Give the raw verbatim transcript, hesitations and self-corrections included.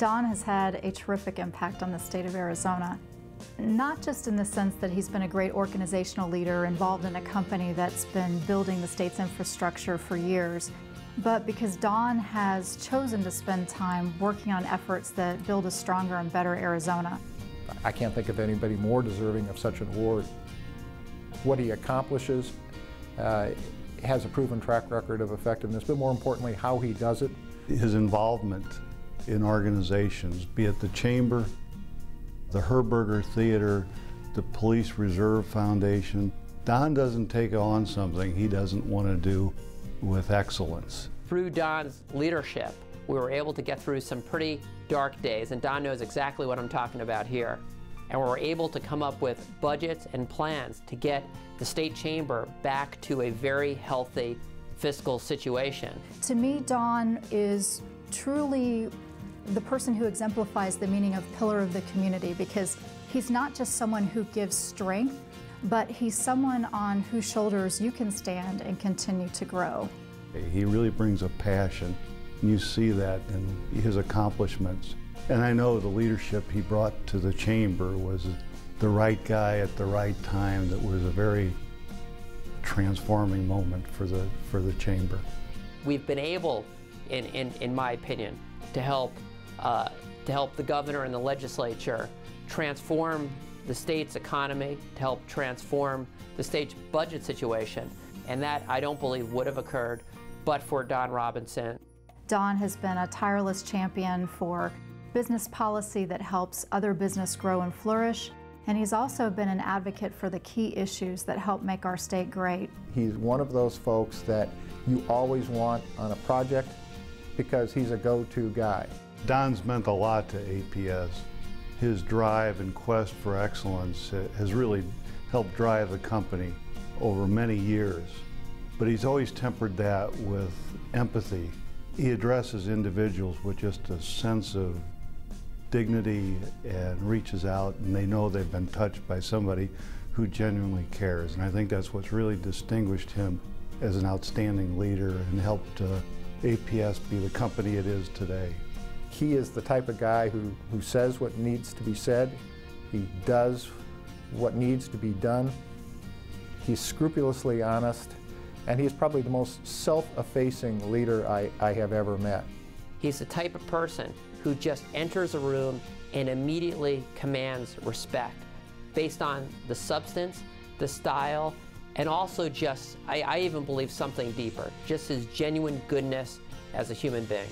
Don has had a terrific impact on the state of Arizona. Not just in the sense that he's been a great organizational leader involved in a company that's been building the state's infrastructure for years, but because Don has chosen to spend time working on efforts that build a stronger and better Arizona. I can't think of anybody more deserving of such an award. What he accomplishes uh, has a proven track record of effectiveness, but more importantly, how he does it. His involvement in organizations, be it the Chamber, the Herberger Theater, the Police Reserve Foundation. Don doesn't take on something he doesn't want to do with excellence. Through Don's leadership, we were able to get through some pretty dark days, and Don knows exactly what I'm talking about here. And we were able to come up with budgets and plans to get the state chamber back to a very healthy fiscal situation. To me, Don is truly the person who exemplifies the meaning of pillar of the community, because he's not just someone who gives strength, but he's someone on whose shoulders you can stand and continue to grow. He really brings a passion. You see that in his accomplishments. And I know the leadership he brought to the chamber was the right guy at the right time. That was a very transforming moment for the, for the chamber. We've been able, in, in, in my opinion, to help, uh, to help the governor and the legislature transform the state's economy, to help transform the state's budget situation. And that, I don't believe, would have occurred but for Don Robinson. Don has been a tireless champion for business policy that helps other business grow and flourish. And he's also been an advocate for the key issues that help make our state great. He's one of those folks that you always want on a project, because he's a go-to guy. Don's meant a lot to A P S. His drive and quest for excellence has really helped drive the company over many years. But he's always tempered that with empathy. He addresses individuals with just a sense of dignity and reaches out, and they know they've been touched by somebody who genuinely cares. And I think that's what's really distinguished him as an outstanding leader and helped uh, A P S be the company it is today. He is the type of guy who, who says what needs to be said. He does what needs to be done. He's scrupulously honest, and he's probably the most self-effacing leader I, I have ever met. He's the type of person who just enters a room and immediately commands respect based on the substance, the style, and also just, I, I even believe something deeper, just his genuine goodness as a human being.